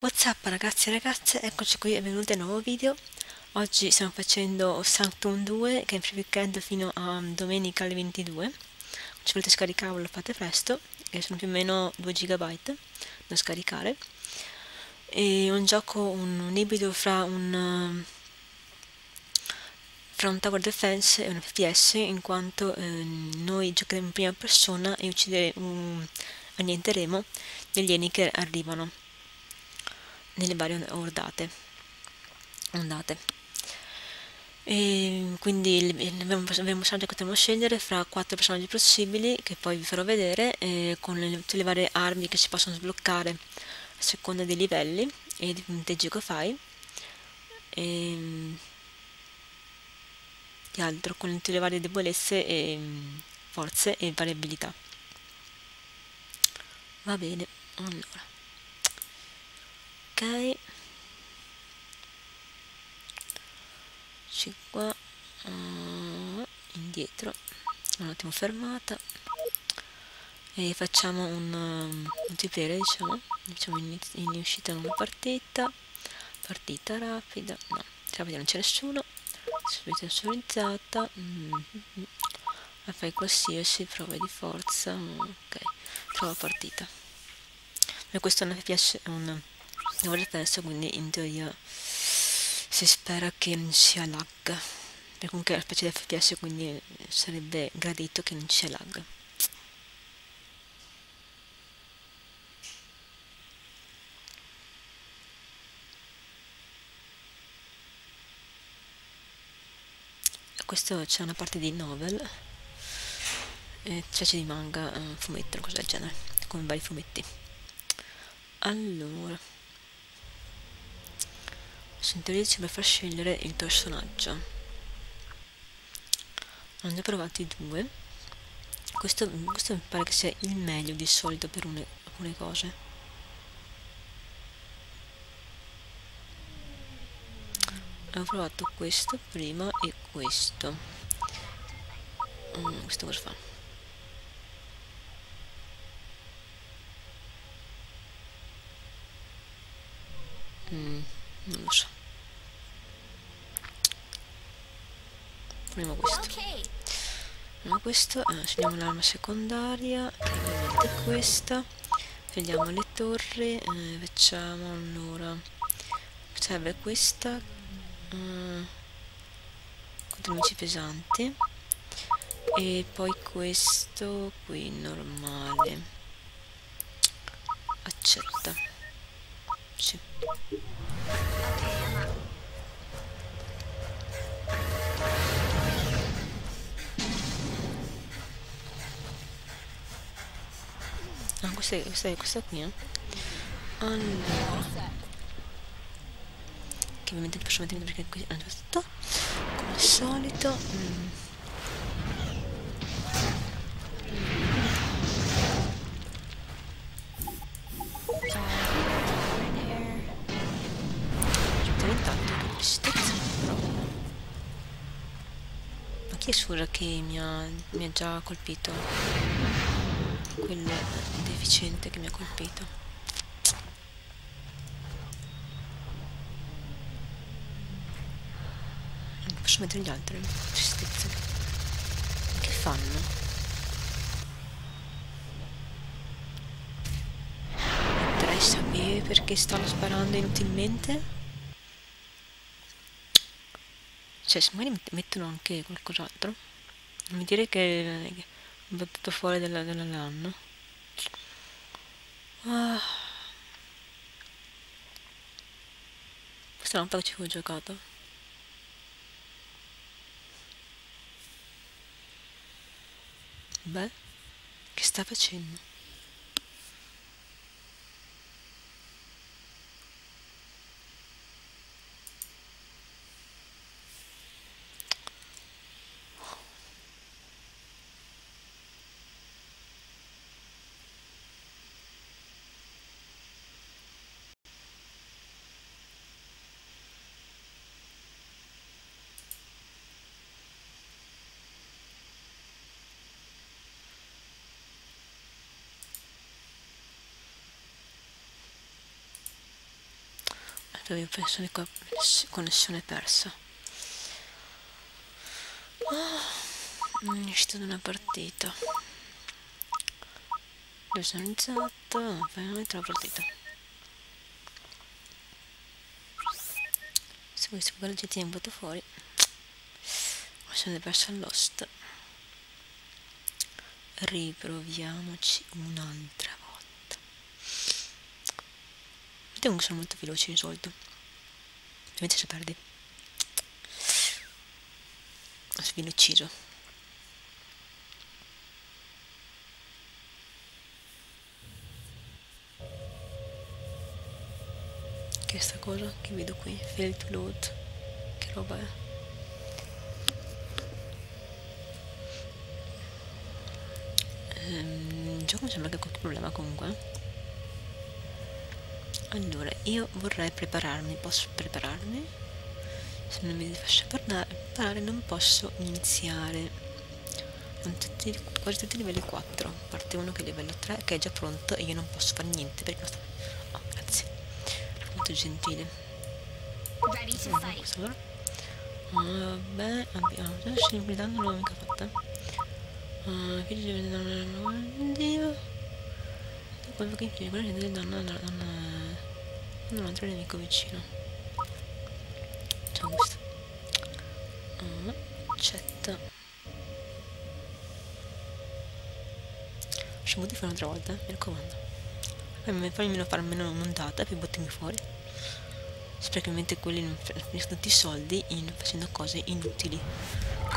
What's up ragazzi e ragazze, eccoci qui e benvenuti a un nuovo video. Oggi stiamo facendo Sanctum 2 che è in free weekend fino a domenica alle 22. Se volete scaricarlo lo fate presto, che sono più o meno 2 GB da scaricare. È un gioco, un ibrido fra un tower defense e un FPS, in quanto noi giocheremo in prima persona e annienteremo gli alieni che arrivano nelle varie ondate. E quindi abbiamo scelto che potremo scegliere fra 4 personaggi possibili, che poi vi farò vedere, con tutte le varie armi che si possono sbloccare a seconda dei livelli e dei punteggi che fai, e di altro, con tutte le varie debolezze e forze e variabilità. Va bene, allora. Ok, qua indietro un attimo, fermata, e facciamo un tipere, diciamo in uscita una partita rapida, no, rapida non c'è nessuno, sponsorizzata, la fai qualsiasi, prove di forza, ok, trova partita, e questo è un FPS, quindi in teoria si spera che non sia lag, perché comunque è una specie di FPS, quindi sarebbe gradito che non sia lag. Questo c'è una parte di novel, specie di manga, fumetto, cosa del genere, come vari fumetti. Allora, in teoria ci deve far scegliere il personaggio. Hanno già provati 2. Questo mi pare che sia il meglio di solito per alcune cose. Ho provato questo prima e questo. Questo cosa fa? Non lo so. Proviamo questo. Scegliamo l'arma secondaria, che ovviamente è questa. Vediamo le torri, facciamo allora. Serve questa. Contro nemici pesanti. E poi questo qui normale. Accetta. Sì. Ah, questa qui, eh? Allora, che ovviamente non posso mettere perché qui hanno tutto come al solito. Ma chi è sura che mi ha già colpito? Quello deficiente che mi ha colpito. Non posso mettere gli altri. Tristezza. Che fanno? Potrei sapere perché stanno sparando inutilmente? Cioè, se magari mettono anche qualcos'altro. Non mi dire che va tutto fuori dalla LAN. Ah. Questa è una volta che ci avevo giocato. Beh, che sta facendo? dove persone connessione persa. Non è uscito da una partita. Personalizzato, finalmente la partita. Se questo quello che ti è buttato fuori. Ma sono perso all'host. Riproviamoci un'altra volta. Vediamo che sono molto veloci di solito. Invece se perdi. Se viene ucciso. Che è sta cosa che vedo qui? Fail to load. Che roba è? Il gioco mi sembra che qualche problema comunque. Allora, io vorrei prepararmi. Posso prepararmi? Se non mi faccio preparare non posso iniziare. Quasi tutti i livelli 4. Parte 1 che è livello 3, che è già pronto e io non posso fare niente perché non sta... Oh, grazie. Molto gentile. Vabbè, abbiamo già semplicemente non l'ho mica fatta. Che ci deve dare una donna? Quello che ci deve dare una donna. Un altro nemico vicino. Facciamo questo. Accetta. Ci butti fino un'altra volta, mi raccomando. Poi almeno farmi una montata, poi buttami fuori. Specialmente quelli non finiscono tutti i soldi in facendo cose inutili.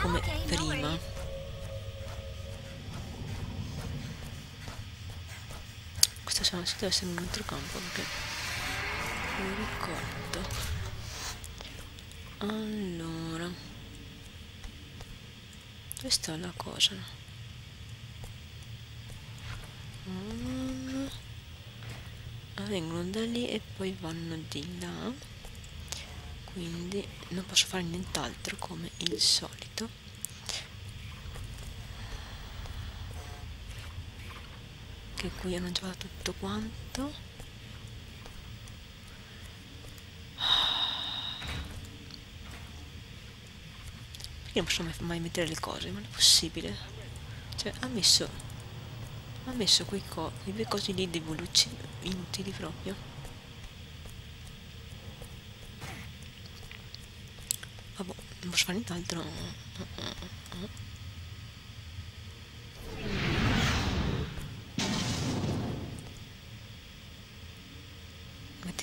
Come prima. No, si deve essere in un altro campo perché non ricordo. Allora, questa è la cosa. Vengono da lì e poi vanno di là, quindi non posso fare nient'altro come il solito. Che qui hanno già tutto quanto. Perché non posso mai mettere le cose? Ma non è possibile. Cioè, ha messo quei due cosi lì devolucci inutili proprio. Vabbè, non posso fare nient'altro.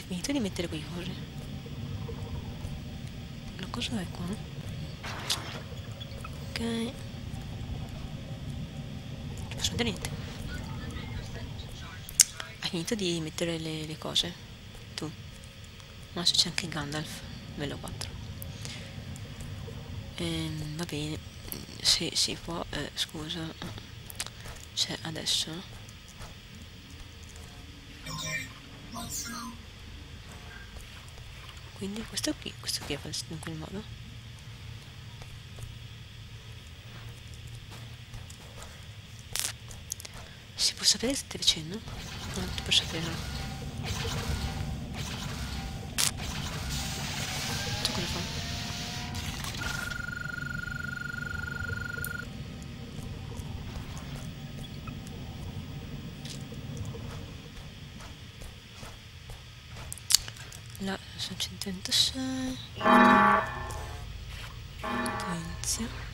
Finito di mettere quei cose. La cosa è qua. Ok. Non ci posso vedere niente. Hai finito di mettere le cose. Tu. Ma adesso c'è anche Gandalf. Bello 4. Va bene. Se si può. Scusa. Cioè adesso. Quindi questo qui è fatto in quel modo. Si può sapere che stai facendo? Non ti posso sapere. Tu cosa fai? La sono 136 inizia.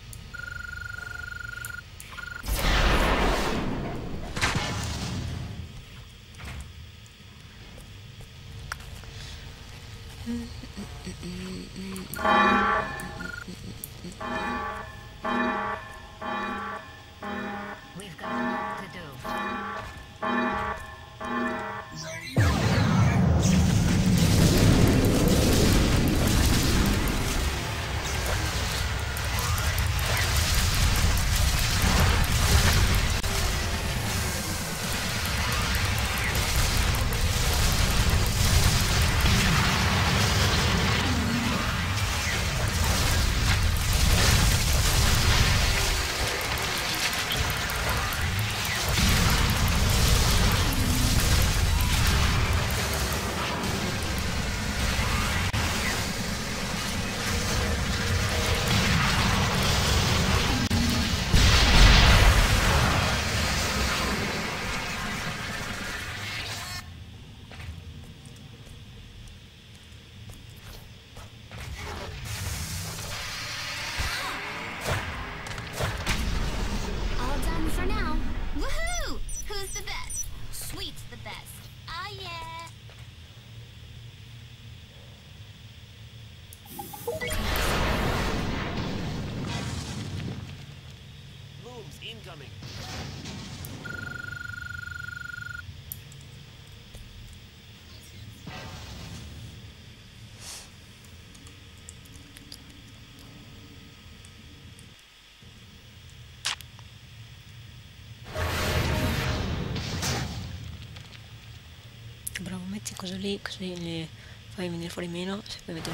Bravo, metti cosa lì, così le fai venire fuori meno. Se poi metti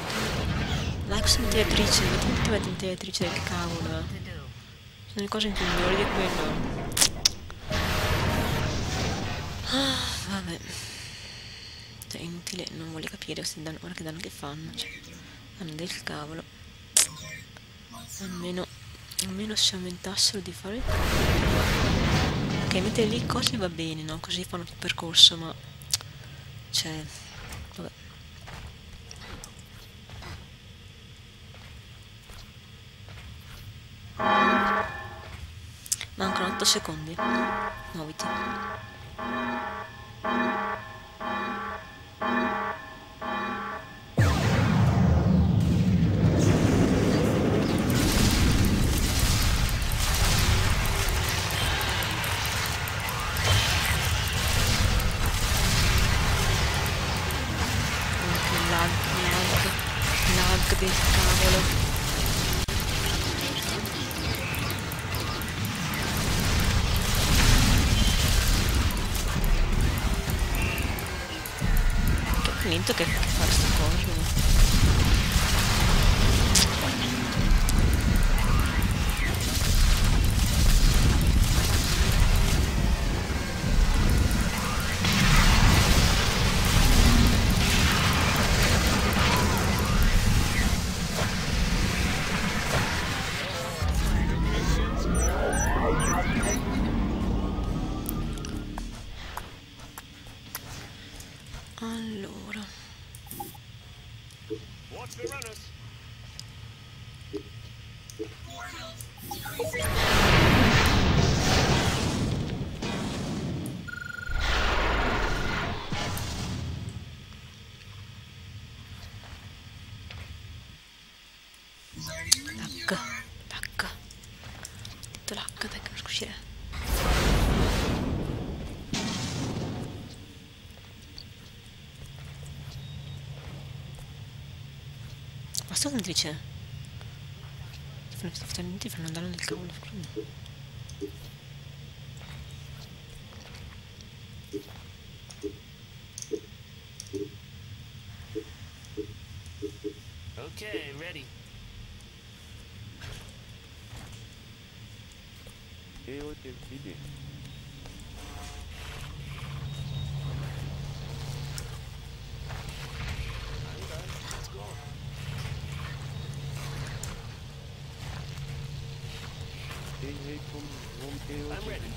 la sentiratrice, che cavolo. Sono le cose migliori di quello. Ah, vabbè. Cioè, è inutile, non vuole capire ora che danno che fanno. Cioè, fanno del cavolo. Almeno si aumentassero di fare il cavolo. Ok, mettere lì cose va bene, no? Così fanno più percorso, ma... cioè... vabbè. Mancano 8 secondi. Muoviti. Lag del cavolo. Lento che fa sto coso. Allora. Tacca. Ho detto l'acca, dai che non riesco a uscire. Basta come dice? Ti fanno andare nel cavolo, ok, ready. Io ti fido. I'm ready.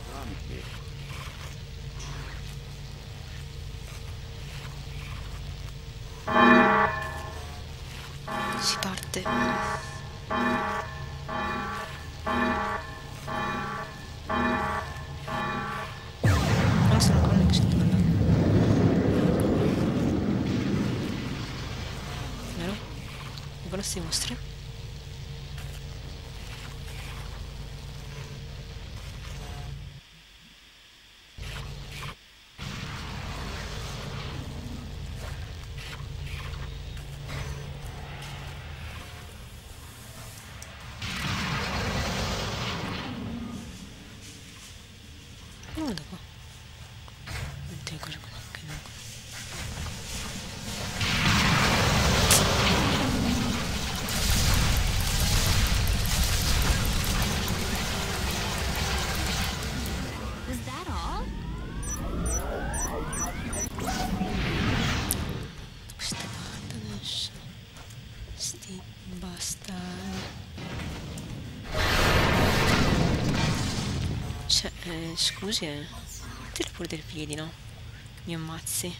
Si parte. Non sono con che sento parlare. Vero? Ora si mostra. Guarda qua. Metti cose qua, che non questa parte adesso. Sti bastardi. Cioè, scusi, tira pure dei piedi, no? Mi ammazzi.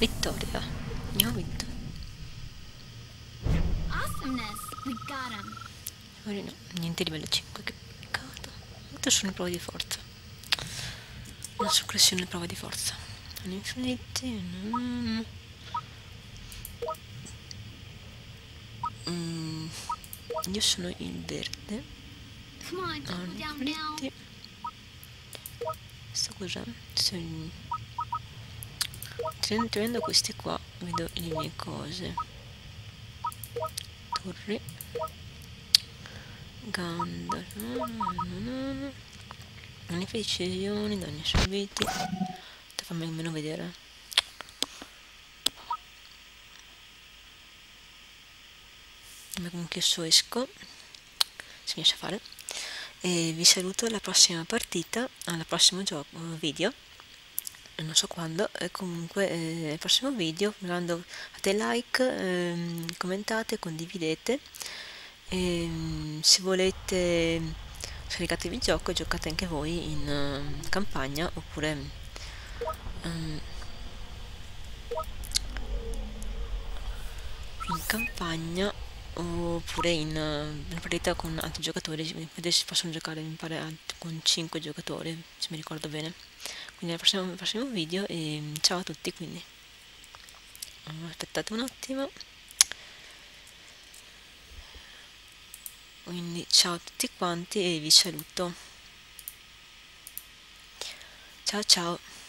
Victoria. No, Victoria. Awesomeness. We got him. Ora no, niente livello 5, che peccato. Queste sono prove di forza. La soppressione è prova di forza. All'infinito. Io sono in verde. All'infinito. Sto cosa? Sono in... Tenendo questi qua vedo le mie cose. Torre Gandalf. Manifestazioni, danni subiti. Fammi almeno vedere. Ma comunque io esco, si riesce a fare. E vi saluto alla prossima partita, al prossimo gioco video. Non so quando, comunque al prossimo video, mi raccomando, fate like, commentate, condividete, se volete scaricatevi il gioco e giocate anche voi in campagna oppure in campagna oppure in partita con altri giocatori. Adesso possono giocare, mi pare, con 5 giocatori, se mi ricordo bene. Quindi al prossimo video e ciao a tutti. Quindi aspettate un attimo. Quindi ciao a tutti quanti e vi saluto. Ciao ciao.